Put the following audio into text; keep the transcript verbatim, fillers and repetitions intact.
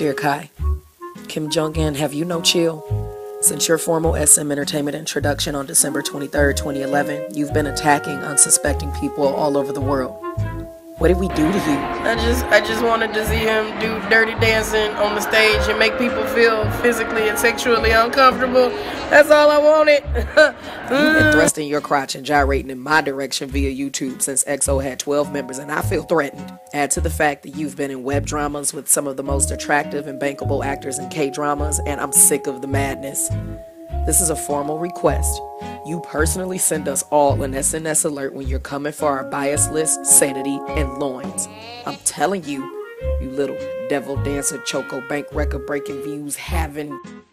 Dear Kai, Kim Jong-In, have you no chill? Since your formal S M Entertainment introduction on December twenty-third, twenty eleven, you've been attacking unsuspecting people all over the world. What did we do to you? I just I just wanted to see him do dirty dancing on the stage and make people feel physically and sexually uncomfortable. That's all I wanted. You've been thrusting your crotch and gyrating in my direction via YouTube since EXO had twelve members, and I feel threatened. Add to the fact that you've been in web dramas with some of the most attractive and bankable actors in K-dramas, and I'm sick of the madness. This is a formal request. You personally send us all an S N S alert when you're coming for our biasless sanity and loins. I'm telling you, you little devil dancer, choco bank record breaking views having...